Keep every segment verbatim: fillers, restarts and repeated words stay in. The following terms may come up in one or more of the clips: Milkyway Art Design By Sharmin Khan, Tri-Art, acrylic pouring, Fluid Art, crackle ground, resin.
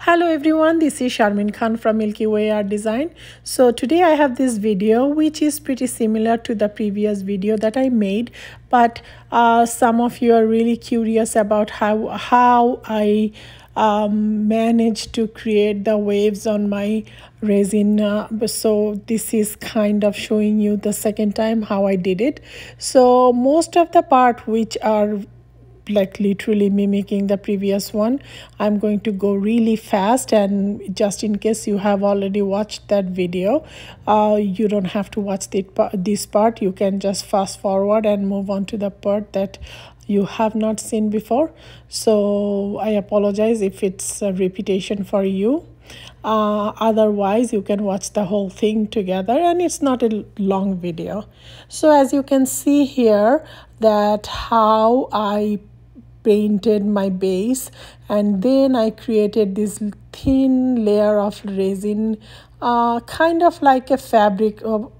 Hello everyone, this is Sharmin Khan from Milkyway Art Design. So today I have this video which is pretty similar to the previous video that I made, but uh, some of you are really curious about how, how I um, managed to create the waves on my resin. Uh, so this is kind of showing you the second time how I did it. So most of the part which are like literally mimicking the previous one, I'm going to go really fast, and just in case you have already watched that video, uh, you don't have to watch this part. You can just fast forward and move on to the part that you have not seen before. So I apologize if it's a repetition for you. Uh, otherwise you can watch the whole thing together, and it's not a long video. So as you can see here, that how I painted my base, and then I created this thin layer of resin, uh, kind of like a fabric of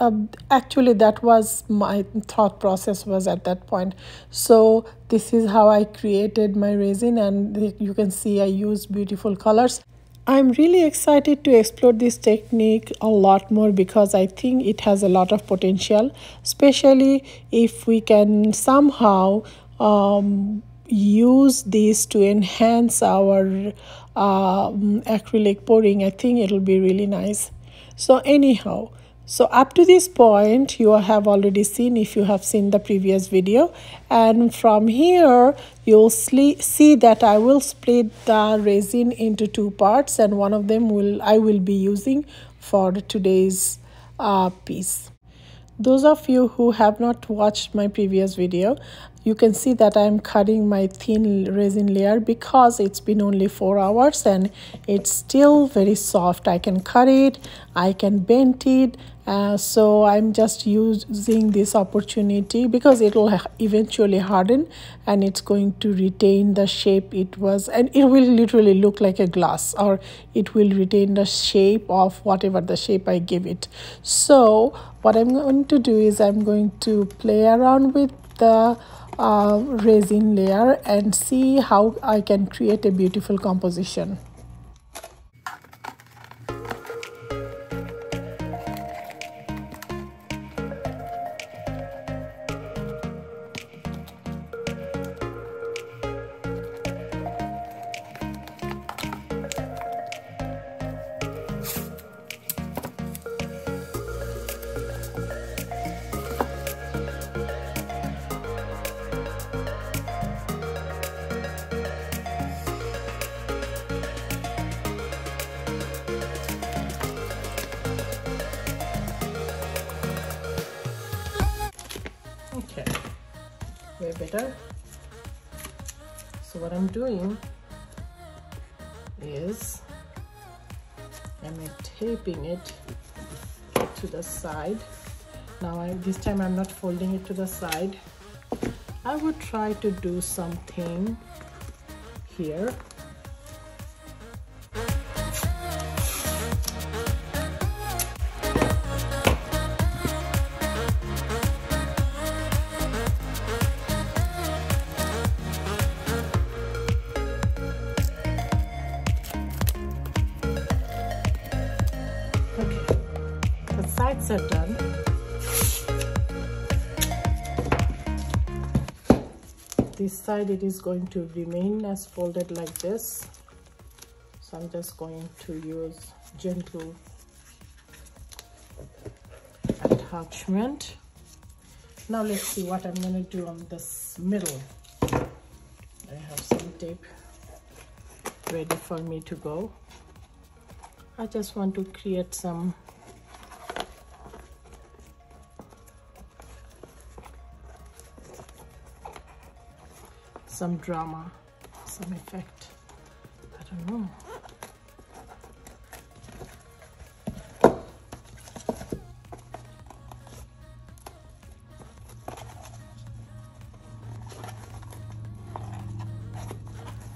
uh, actually that was my thought process was at that point. So this is how I created my resin, and you can see I used beautiful colors. I'm really excited to explore this technique a lot more because I think it has a lot of potential, especially if we can somehow um, use this to enhance our uh, acrylic pouring. I think it'll be really nice. So anyhow, so up to this point you have already seen if you have seen the previous video, and from here you'll see that I will split the resin into two parts, and one of them will I will be using for today's uh, piece. Those of you who have not watched my previous video, you can see that I'm cutting my thin resin layer because it's been only four hours and it's still very soft. I can cut it, I can bend it. Uh, so I'm just using this opportunity because it will eventually harden and it's going to retain the shape it was, and it will literally look like a glass, or it will retain the shape of whatever the shape I give it. So what I'm going to do is I'm going to play around with the uh, resin layer and see how I can create a beautiful composition. Okay, way better. So what I'm doing is I'm taping it to the side. Now I, this time I'm not folding it to the side. I would try to do something here. Are done. This side it is going to remain as folded like this, so I'm just going to use gentle attachment. Now let's see what I'm going to do on this middle. I have some tape ready for me to go. I just want to create some some drama, some effect. I don't know.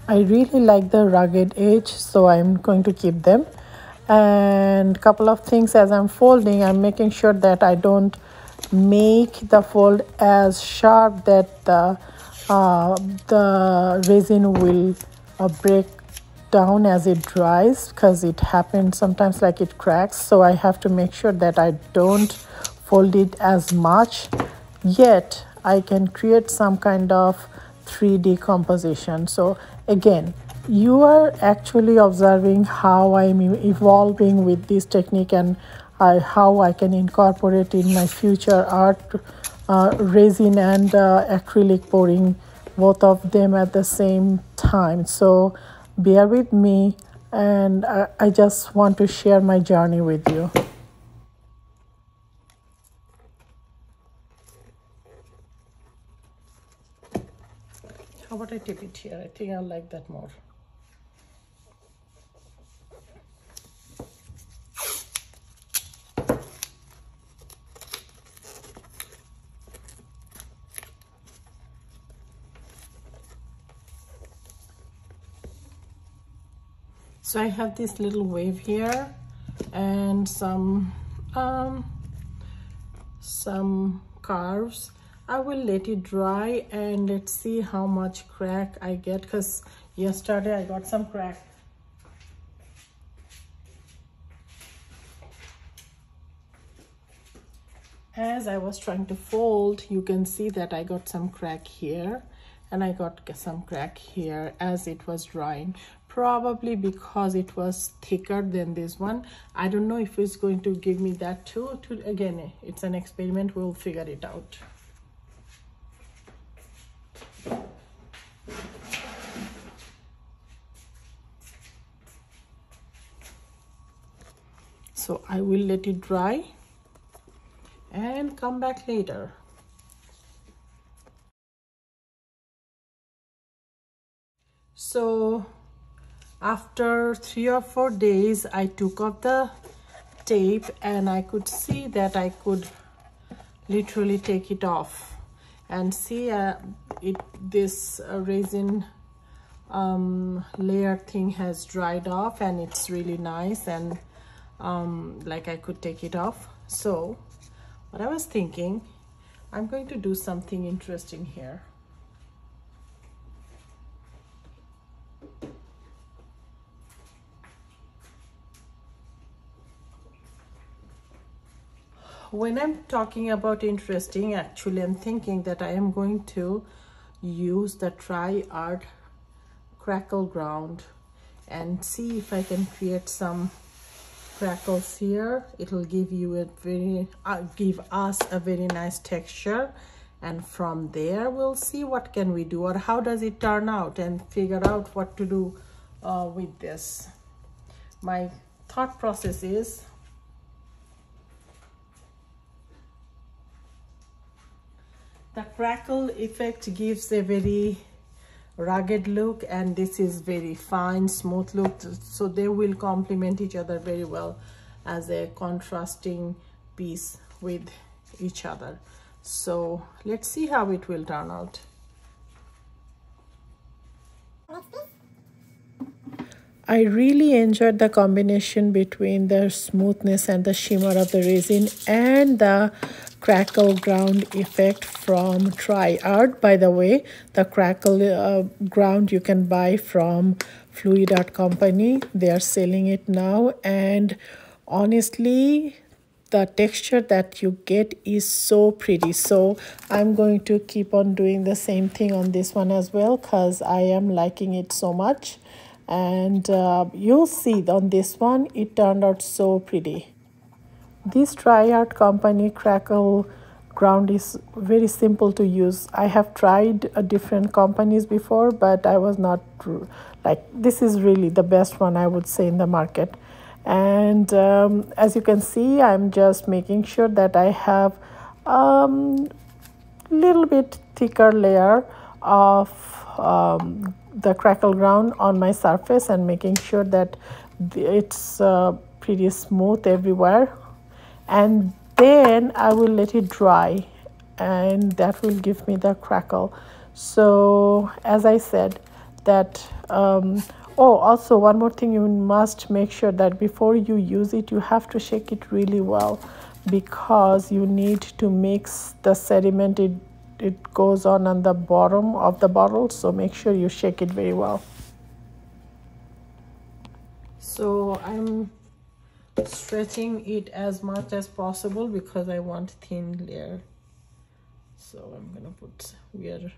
I really like the rugged edge, so I'm going to keep them. And a couple of things as I'm folding, I'm making sure that I don't make the fold as sharp that the uh, the resin will uh, break down as it dries, because it happens sometimes like it cracks. So I have to make sure that I don't fold it as much, yet I can create some kind of three D composition. So again, you are actually observing how I'm evolving with this technique, and I, how I can incorporate in my future art, uh, resin and uh, acrylic pouring, both of them at the same time. So bear with me, and I, I just want to share my journey with you. How about I tip it here? I think I'll like that more. So I have this little wave here and some um, some curves. I will let it dry and let's see how much crack I get, because yesterday I got some crack. As I was trying to fold, you can see that I got some crack here and I got some crack here as it was drying. Probably because it was thicker than this one. I don't know if it's going to give me that too. To, again, it's an experiment. We'll figure it out. So I will let it dry and come back later. So after three or four days, I took off the tape and I could see that I could literally take it off and see uh, it. This uh, resin um, layer thing has dried off and it's really nice, and um, like I could take it off. So what I was thinking, I'm going to do something interesting here. When I'm talking about interesting, actually I'm thinking that I am going to use the Tri-Art crackle ground and see if I can create some crackles here. It'll give you a very uh, give us a very nice texture, and from there we'll see what can we do or how does it turn out, and figure out what to do uh, with this. My thought process is, the crackle effect gives a very rugged look, and this is very fine, smooth look. So they will complement each other very well as a contrasting piece with each other. So let's see how it will turn out. I really enjoyed the combination between the smoothness and the shimmer of the resin and the crackle ground effect from Tri-Art. By the way, the crackle uh, ground you can buy from Fluid Art company. They are selling it now, and honestly the texture that you get is so pretty. So I'm going to keep on doing the same thing on this one as well, because I am liking it so much. And uh, you'll see on this one it turned out so pretty. This Tri-Art company crackle ground is very simple to use. I have tried uh, different companies before, but I was not like, this is really the best one I would say in the market. And um, as you can see, I'm just making sure that I have a um, little bit thicker layer of um, the crackle ground on my surface, and making sure that it's uh, pretty smooth everywhere. And then I will let it dry, and that will give me the crackle. So as I said that, um, oh, also one more thing, you must make sure that before you use it, you have to shake it really well, because you need to mix the sediment. It, it goes on on the bottom of the bottle, so make sure you shake it very well. So I'm stretching it as much as possible because I want thin layer. So I'm gonna put, we are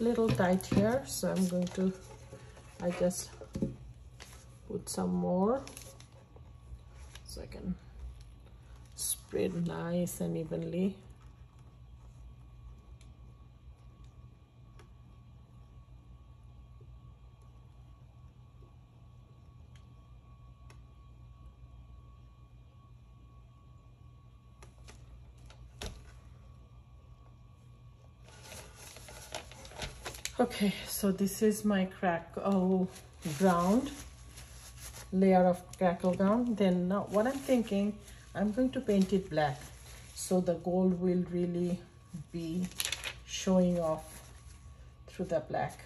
a little tight here, so I'm going to, I just put some more so I can spread nice and evenly. Okay, so this is my crackle ground, layer of crackle ground. Then now what I'm thinking, I'm going to paint it black, so the gold will really be showing off through the black.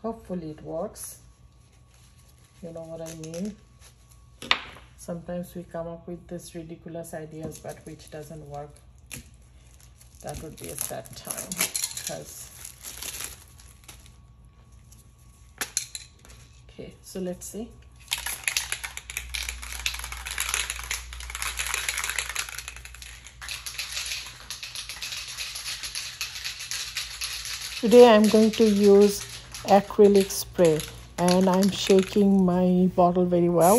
Hopefully it works, you know what I mean. Sometimes we come up with these ridiculous ideas, but which doesn't work. That would be a sad time, because okay, so let's see. Today I'm going to use acrylic spray, and I'm shaking my bottle very well.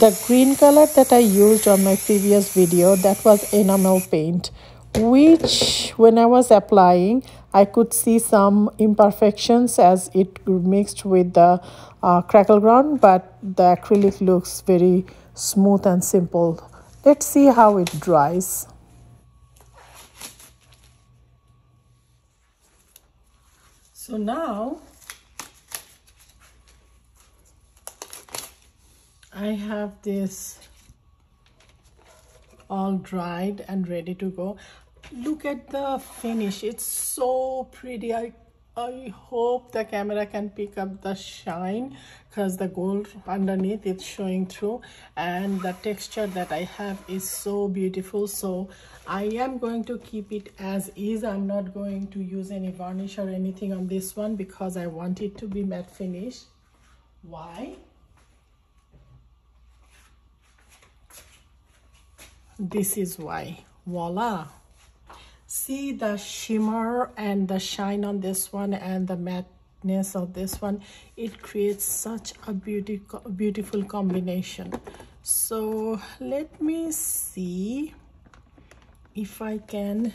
The green color that I used on my previous video, that was enamel paint, which when I was applying, I could see some imperfections as it mixed with the uh, crackle ground, but the acrylic looks very smooth and simple. Let's see how it dries. So now I have this all dried and ready to go. Look at the finish, it's so pretty. I, I hope the camera can pick up the shine, because the gold underneath is showing through, and the texture that I have is so beautiful. So I am going to keep it as is. I'm not going to use any varnish or anything on this one, because I want it to be matte finish. Why? This is why. Voila, see the shimmer and the shine on this one, and the matteness of this one. It creates such a beauty, beautiful combination. So let me see if I can.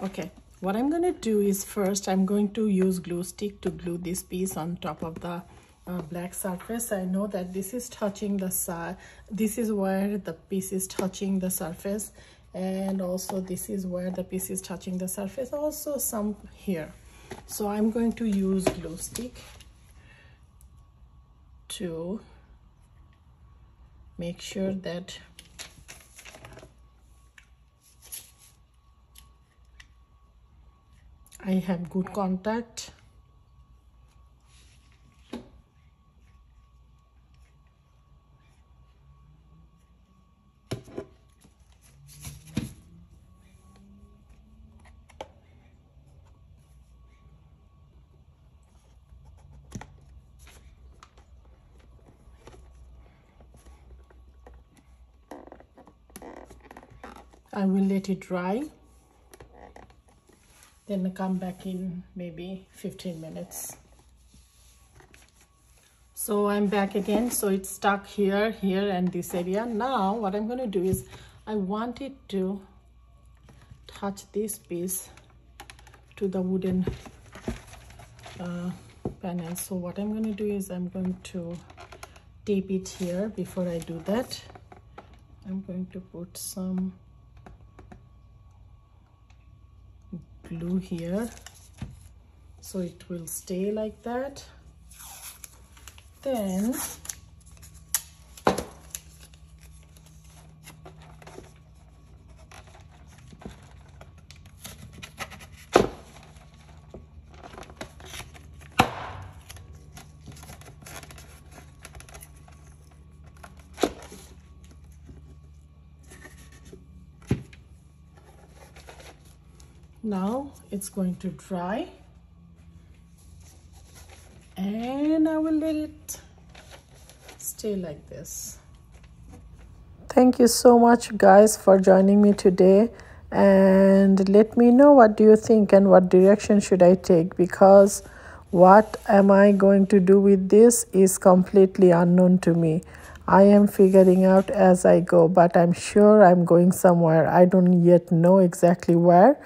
Okay, what I'm gonna do is, first I'm going to use glue stick to glue this piece on top of the Uh, black surface. I know that this is touching the side, this is where the piece is touching the surface, and also this is where the piece is touching the surface, also some here. So I'm going to use glue stick to make sure that I have good contact. I will let it dry, then come back in maybe fifteen minutes. So I'm back again. So it's stuck here, here, and this area. Now what I'm going to do is, I want it to touch this piece to the wooden uh, panel. So what I'm going to do is, I'm going to tape it here. Before I do that, I'm going to put some glue here, so it will stay like that. Then Now it's going to dry and I will let it stay like this. Thank you so much guys for joining me today, and let me know what do you think and what direction should I take, because what am I going to do with this is completely unknown to me. I am figuring out as I go, but I'm sure I'm going somewhere. I don't yet know exactly where.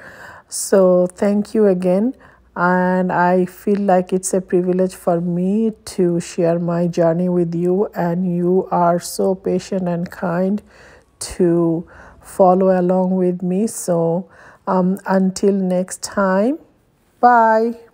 So thank you again, and I feel like it's a privilege for me to share my journey with you, and you are so patient and kind to follow along with me. So um, until next time, bye.